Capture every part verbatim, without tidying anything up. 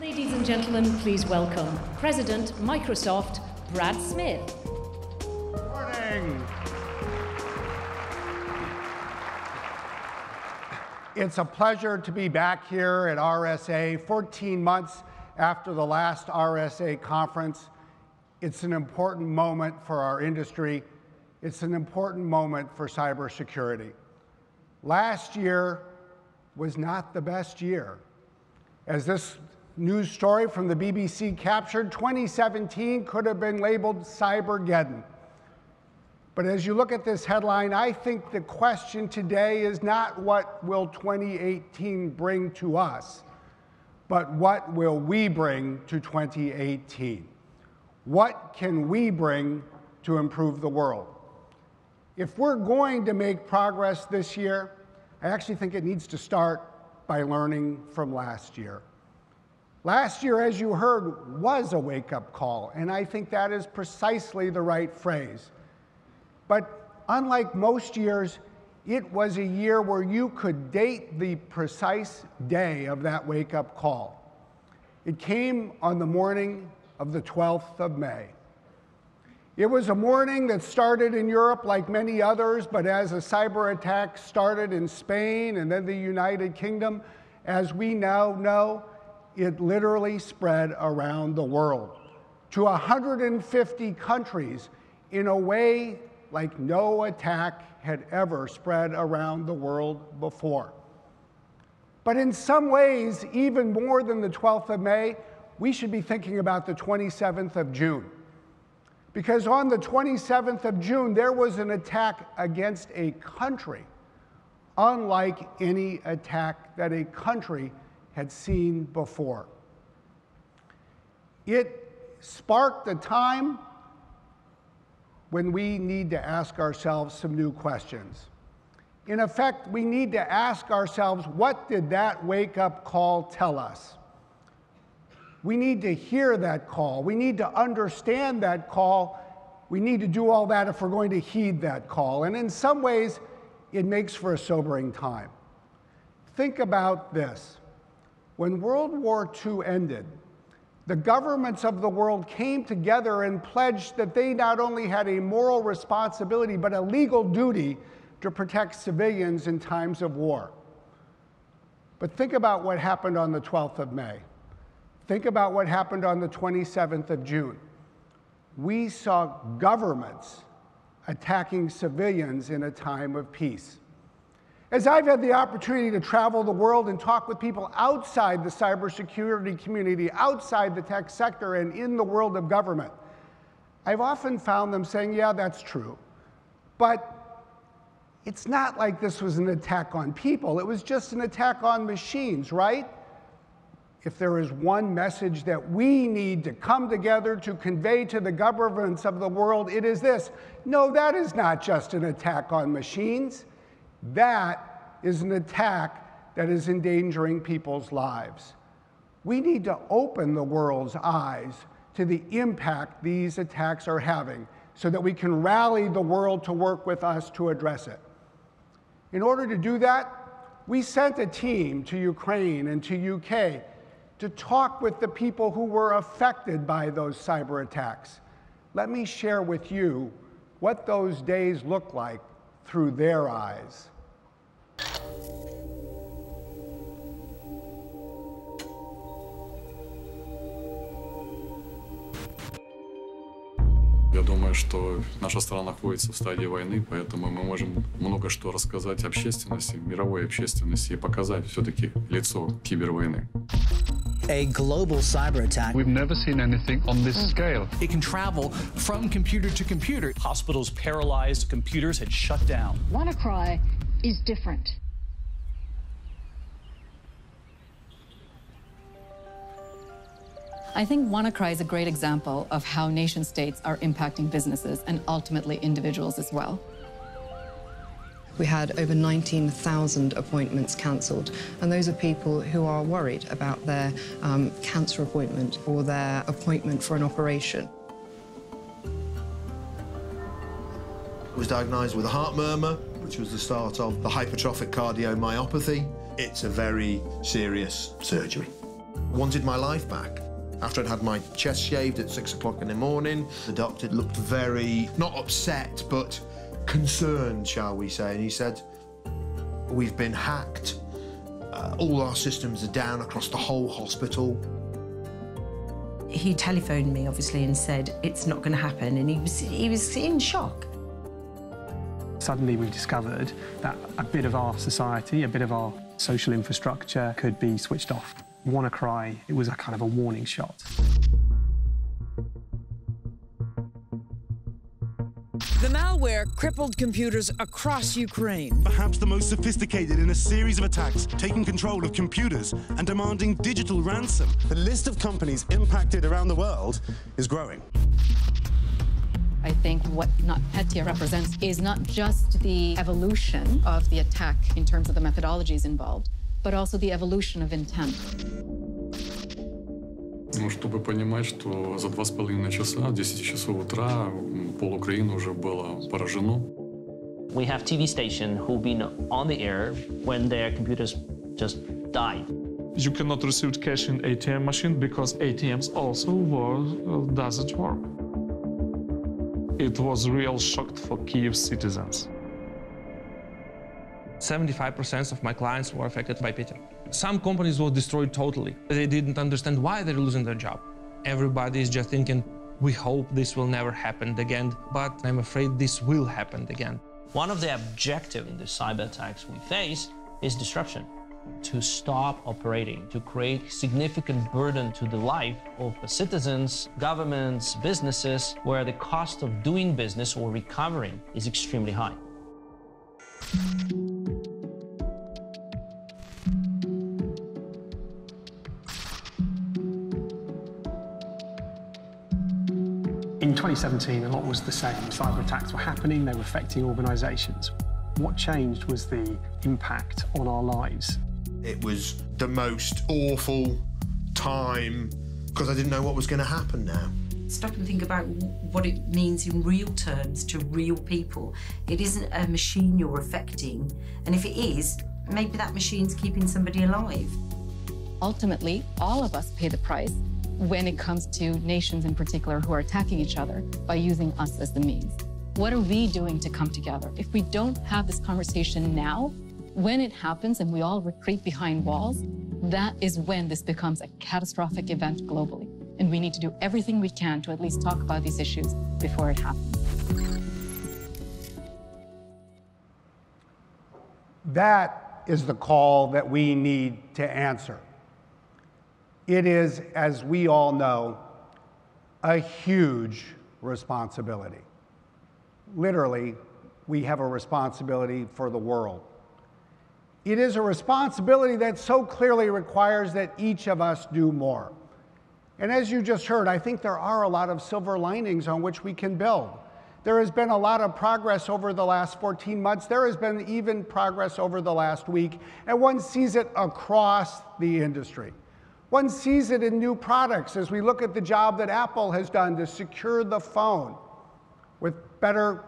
Ladies and gentlemen, please welcome President Microsoft, Brad Smith. Good morning. It's a pleasure to be back here at R S A, fourteen months after the last R S A conference. It's an important moment for our industry. It's an important moment for cybersecurity. Last year was not the best year. As this news story from the B B C captured, twenty seventeen could have been labeled Cybergeddon. But as you look at this headline, I think the question today is not what will twenty eighteen bring to us, but what will we bring to twenty eighteen? What can we bring to improve the world? If we're going to make progress this year, I actually think it needs to start by learning from last year. Last year, as you heard, was a wake-up call, and I think that is precisely the right phrase. But unlike most years, it was a year where you could date the precise day of that wake-up call. It came on the morning of the twelfth of May. It was a morning that started in Europe like many others, but as a cyber attack started in Spain and then the United Kingdom, as we now know, it literally spread around the world to one hundred fifty countries in a way like no attack had ever spread around the world before. But in some ways, even more than the twelfth of May, we should be thinking about the twenty-seventh of June. Because on the twenty-seventh of June, there was an attack against a country, unlike any attack that a country had seen before. It sparked a time when we need to ask ourselves some new questions. In effect, we need to ask ourselves, what did that wake-up call tell us? We need to hear that call. We need to understand that call. We need to do all that if we're going to heed that call. And in some ways, it makes for a sobering time. Think about this. When World War Two ended, the governments of the world came together and pledged that they not only had a moral responsibility, but a legal duty to protect civilians in times of war. But think about what happened on the twelfth of May. Think about what happened on the twenty-seventh of June. We saw governments attacking civilians in a time of peace. As I've had the opportunity to travel the world and talk with people outside the cybersecurity community, outside the tech sector, and in the world of government, I've often found them saying, yeah, that's true. But it's not like this was an attack on people. It was just an attack on machines, right? If there is one message that we need to come together to convey to the governments of the world, it is this. No, that is not just an attack on machines. That is an attack that is endangering people's lives. We need to open the world's eyes to the impact these attacks are having so that we can rally the world to work with us to address it. In order to do that, we sent a team to Ukraine and to U K to talk with the people who were affected by those cyber attacks. Let me share with you what those days looked like through their eyes. Я думаю, что наша страна находится в стадии войны, поэтому мы можем много что рассказать общественности, мировой общественности и показать все-таки лицо кибервойны. A global cyber attack. We've never seen anything on this scale. It can travel from computer to computer. Hospitals paralyzed, computers had shut down. WannaCry is different. I think WannaCry is a great example of how nation states are impacting businesses and ultimately individuals as well. We had over nineteen thousand appointments cancelled, and those are people who are worried about their um, cancer appointment or their appointment for an operation. was diagnosed with a heart murmur, which was the start of the hypertrophic cardiomyopathy. It's a very serious surgery. I wanted my life back. After I'd had my chest shaved at six o'clock in the morning, the doctor looked very, not upset, but concerned, shall we say, and he said, "We've been hacked. Uh, all our systems are down across the whole hospital." He telephoned me, obviously, and said, "It's not going to happen," and he was, he was in shock. Suddenly we've discovered that a bit of our society, a bit of our social infrastructure could be switched off. WannaCry, it was a kind of a warning shot. The malware crippled computers across Ukraine. Perhaps the most sophisticated in a series of attacks, taking control of computers and demanding digital ransom. The list of companies impacted around the world is growing. I think what NotPetya represents is not just the evolution of the attack in terms of the methodologies involved, but also the evolution of intent. Ну, чтобы понимать, что за два с половиной часа, десять часов утра, пол Украины уже было поражено. We have T V stations who've been on the air when their computers just died. You cannot receive cash in A T M machine because A T Ms also work, doesn't work. It was real shock for Kyiv citizens. seventy-five percent of my clients were affected by Petya. Some companies were destroyed totally. They didn't understand why they're losing their job. Everybody is just thinking, we hope this will never happen again, but I'm afraid this will happen again. One of the objectives in the cyber attacks we face is disruption. To stop operating, to create significant burden to the life of the citizens, governments, businesses, where the cost of doing business or recovering is extremely high. In twenty seventeen, a lot was the same. Cyber attacks were happening, they were affecting organisations. What changed was the impact on our lives. It was the most awful time because I didn't know what was going to happen now. Stop and think about what it means in real terms to real people. It isn't a machine you're affecting, and if it is, maybe that machine's keeping somebody alive. Ultimately, all of us pay the price when it comes to nations in particular who are attacking each other by using us as the means. What are we doing to come together? If we don't have this conversation now, when it happens and we all retreat behind walls, that is when this becomes a catastrophic event globally. And we need to do everything we can to at least talk about these issues before it happens. That is the call that we need to answer. It is, as we all know, a huge responsibility. Literally, we have a responsibility for the world. It is a responsibility that so clearly requires that each of us do more. And as you just heard, I think there are a lot of silver linings on which we can build. There has been a lot of progress over the last fourteen months. There has been even progress over the last week. And one sees it across the industry. One sees it in new products as we look at the job that Apple has done to secure the phone with better,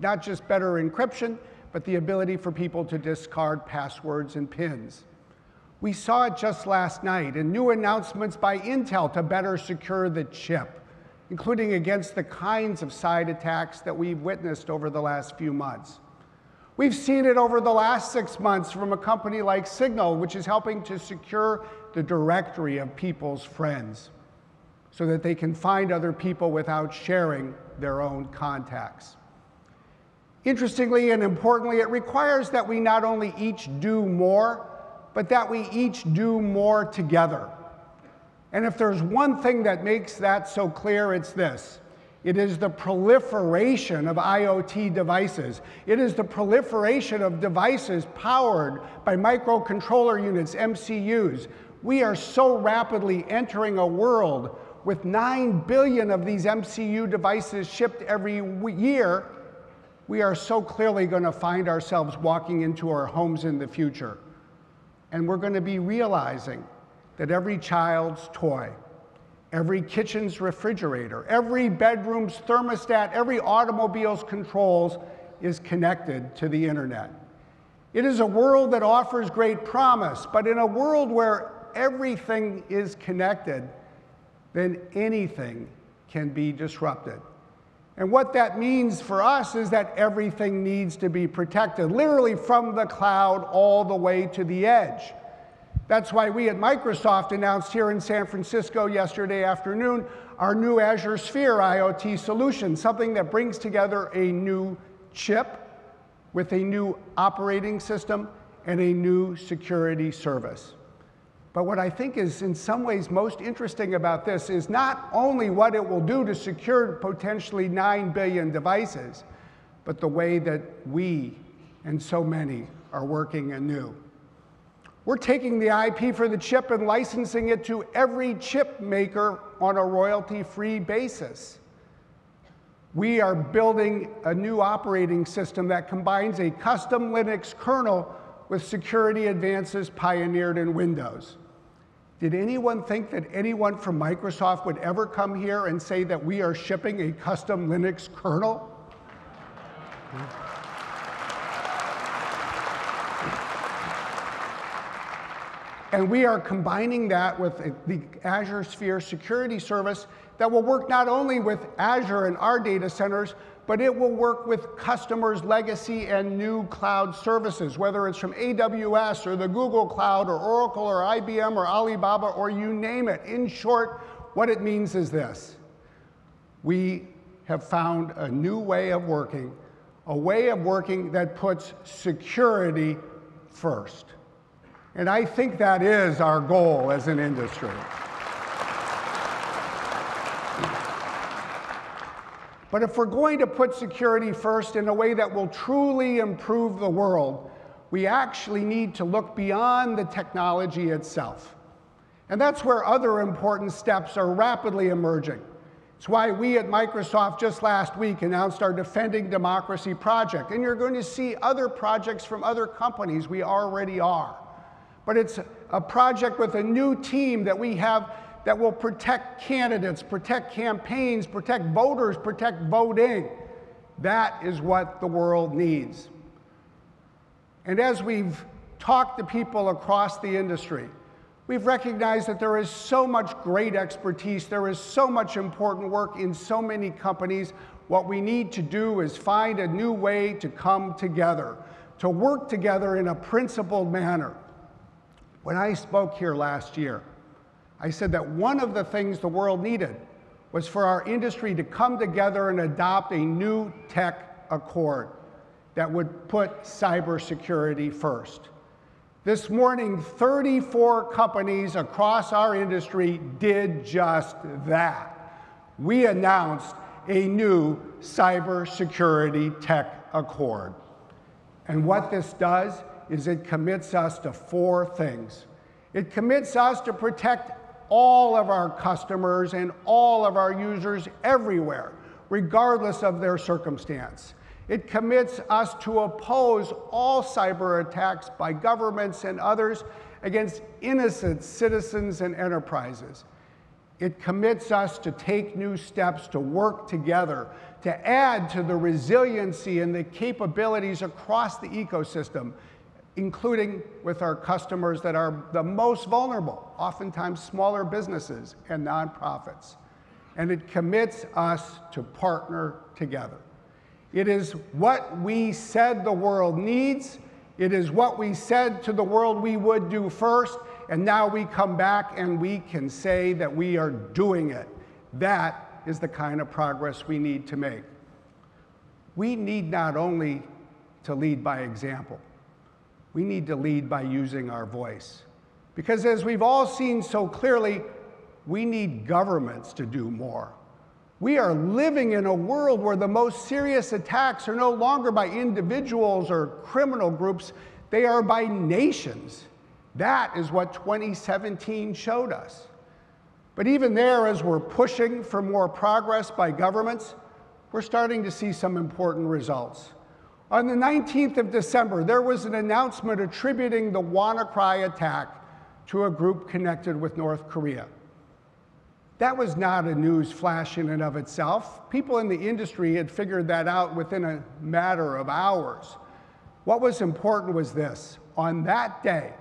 not just better encryption, but the ability for people to discard passwords and pins. We saw it just last night in new announcements by Intel to better secure the chip, including against the kinds of side attacks that we've witnessed over the last few months. We've seen it over the last six months from a company like Signal, which is helping to secure the directory of people's friends so that they can find other people without sharing their own contacts. Interestingly and importantly, it requires that we not only each do more, but that we each do more together. And if there's one thing that makes that so clear, it's this. It is the proliferation of IoT devices. It is the proliferation of devices powered by microcontroller units, M C Us. We are so rapidly entering a world with nine billion of these M C U devices shipped every year. We are so clearly going to find ourselves walking into our homes in the future. And we're going to be realizing that every child's toy, every kitchen's refrigerator, every bedroom's thermostat, every automobile's controls is connected to the internet. It is a world that offers great promise, but in a world where everything is connected, then anything can be disrupted. And what that means for us is that everything needs to be protected, literally from the cloud all the way to the edge. That's why we at Microsoft announced here in San Francisco yesterday afternoon our new Azure Sphere IoT solution, something that brings together a new chip with a new operating system and a new security service. But what I think is in some ways most interesting about this is not only what it will do to secure potentially nine billion devices, but the way that we and so many are working anew. We're taking the I P for the chip and licensing it to every chip maker on a royalty-free basis. We are building a new operating system that combines a custom Linux kernel with security advances pioneered in Windows. Did anyone think that anyone from Microsoft would ever come here and say that we are shipping a custom Linux kernel? And we are combining that with the Azure Sphere security service that will work not only with Azure and our data centers, but it will work with customers' legacy and new cloud services, whether it's from A W S or the Google Cloud or Oracle or I B M or Alibaba or you name it. In short, what it means is this. We have found a new way of working, a way of working that puts security first. And I think that is our goal as an industry. But if we're going to put security first in a way that will truly improve the world, we actually need to look beyond the technology itself. And that's where other important steps are rapidly emerging. It's why we at Microsoft just last week announced our Defending Democracy project. And you're going to see other projects from other companies. We already are. But it's a project with a new team that we have that will protect candidates, protect campaigns, protect voters, protect voting. That is what the world needs. And as we've talked to people across the industry, we've recognized that there is so much great expertise, there is so much important work in so many companies. What we need to do is find a new way to come together, to work together in a principled manner. When I spoke here last year, I said that one of the things the world needed was for our industry to come together and adopt a new tech accord that would put cybersecurity first. This morning, thirty-four companies across our industry did just that. We announced a new cybersecurity tech accord. And what this does is it commits us to four things. It commits us to protect all of our customers and all of our users everywhere, regardless of their circumstance. It commits us to oppose all cyber attacks by governments and others against innocent citizens and enterprises. It commits us to take new steps to work together, to add to the resiliency and the capabilities across the ecosystem, including with our customers that are the most vulnerable, oftentimes smaller businesses and nonprofits. And it commits us to partner together. It is what we said the world needs. It is what we said to the world we would do first. And now we come back and we can say that we are doing it. That is the kind of progress we need to make. We need not only to lead by example, we need to lead by using our voice. Because as we've all seen so clearly, we need governments to do more. We are living in a world where the most serious attacks are no longer by individuals or criminal groups, they are by nations. That is what twenty seventeen showed us. But even there, as we're pushing for more progress by governments, we're starting to see some important results. On the nineteenth of December, there was an announcement attributing the WannaCry attack to a group connected with North Korea. That was not a news flash in and of itself. People in the industry had figured that out within a matter of hours. What was important was this. On that day,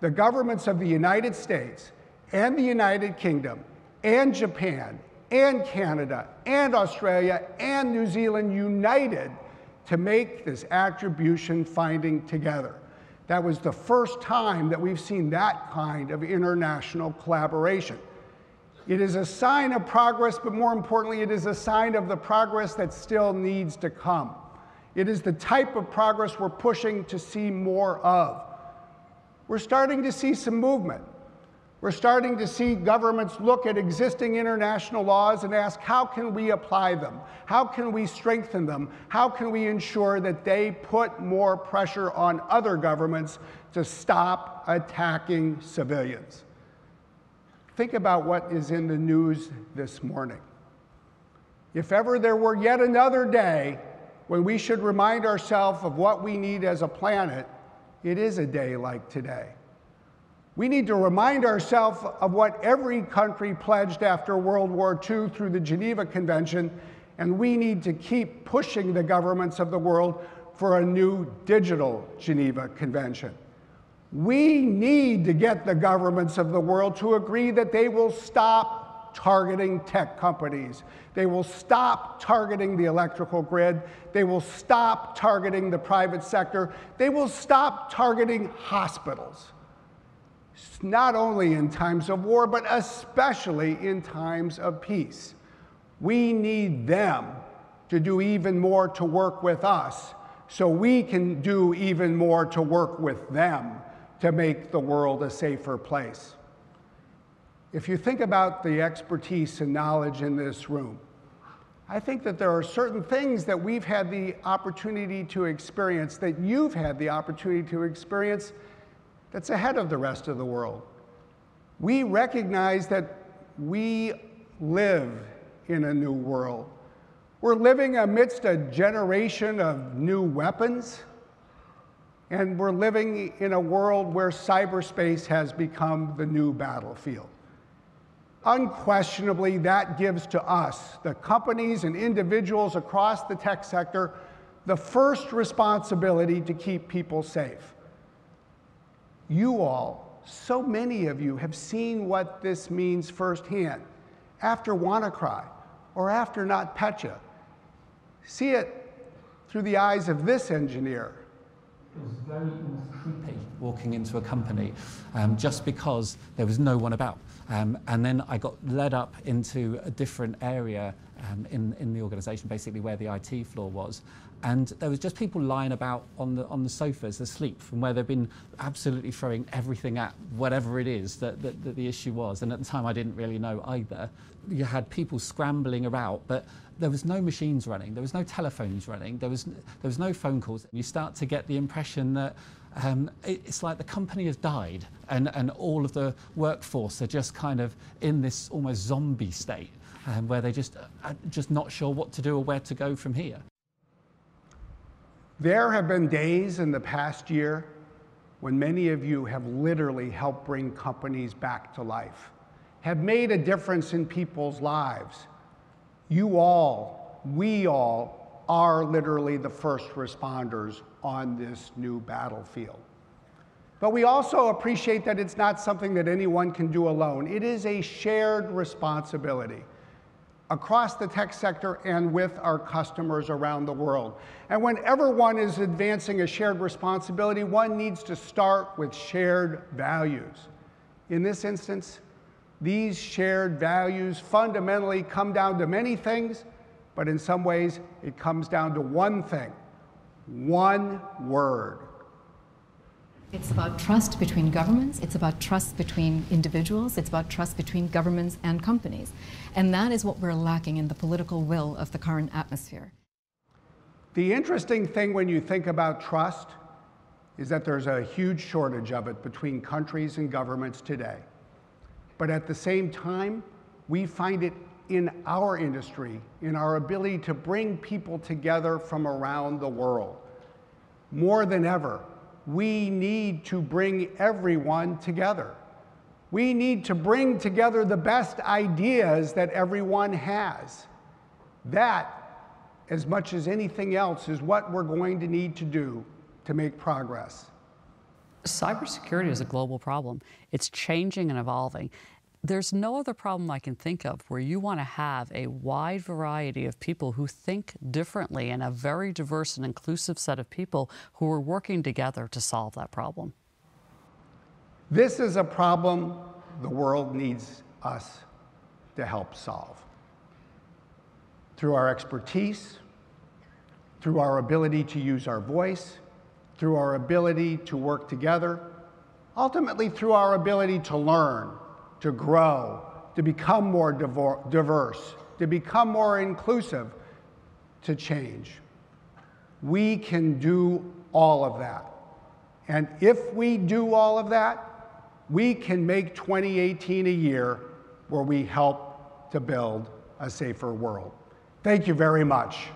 the governments of the United States and the United Kingdom and Japan and Canada and Australia and New Zealand united to make this attribution finding together. That was the first time that we've seen that kind of international collaboration. It is a sign of progress, but more importantly, it is a sign of the progress that still needs to come. It is the type of progress we're pushing to see more of. We're starting to see some movement. We're starting to see governments look at existing international laws and ask, how can we apply them? How can we strengthen them? How can we ensure that they put more pressure on other governments to stop attacking civilians? Think about what is in the news this morning. If ever there were yet another day when we should remind ourselves of what we need as a planet, it is a day like today. We need to remind ourselves of what every country pledged after World War Two through the Geneva Convention, and we need to keep pushing the governments of the world for a new digital Geneva Convention. We need to get the governments of the world to agree that they will stop targeting tech companies. They will stop targeting the electrical grid. They will stop targeting the private sector. They will stop targeting hospitals. Not only in times of war, but especially in times of peace. We need them to do even more to work with us so we can do even more to work with them to make the world a safer place. If you think about the expertise and knowledge in this room, I think that there are certain things that we've had the opportunity to experience, that you've had the opportunity to experience, that's ahead of the rest of the world. We recognize that we live in a new world. We're living amidst a generation of new weapons, and we're living in a world where cyberspace has become the new battlefield. Unquestionably, that gives to us, the companies and individuals across the tech sector, the first responsibility to keep people safe. You all, so many of you, have seen what this means firsthand. After WannaCry, or after NotPetya, see it through the eyes of this engineer. It's very creepy walking into a company um, just because there was no one about. Um, and then I got led up into a different area um, in, in the organisation, basically where the I T floor was. And there was just people lying about on the, on the sofas asleep from where they've been absolutely throwing everything at whatever it is that, that, that the issue was. And at the time, I didn't really know either. You had people scrambling around, but there was no machines running. There was no telephones running. There was, there was no phone calls. You start to get the impression that Um, it's like the company has died and, and all of the workforce are just kind of in this almost zombie state um, where they just are just not sure what to do or where to go from here. There have been days in the past year when many of you have literally helped bring companies back to life, have made a difference in people's lives. You all, we all, are literally the first responders on this new battlefield. But we also appreciate that it's not something that anyone can do alone. It is a shared responsibility across the tech sector and with our customers around the world. And whenever one is advancing a shared responsibility, one needs to start with shared values. In this instance, these shared values fundamentally come down to many things, but in some ways, it comes down to one thing, one word. It's about trust between governments. It's about trust between individuals. It's about trust between governments and companies. And that is what we're lacking in the political will of the current atmosphere. The interesting thing when you think about trust is that there's a huge shortage of it between countries and governments today. But at the same time, we find it in our industry, in our ability to bring people together from around the world. More than ever, we need to bring everyone together. We need to bring together the best ideas that everyone has. That, as much as anything else, is what we're going to need to do to make progress. Cybersecurity is a global problem. It's changing and evolving. There's no other problem I can think of where you want to have a wide variety of people who think differently and a very diverse and inclusive set of people who are working together to solve that problem. This is a problem the world needs us to help solve. Through our expertise, through our ability to use our voice, through our ability to work together, ultimately through our ability to learn, to grow, to become more diverse, to become more inclusive, to change. We can do all of that. And if we do all of that, we can make twenty eighteen a year where we help to build a safer world. Thank you very much.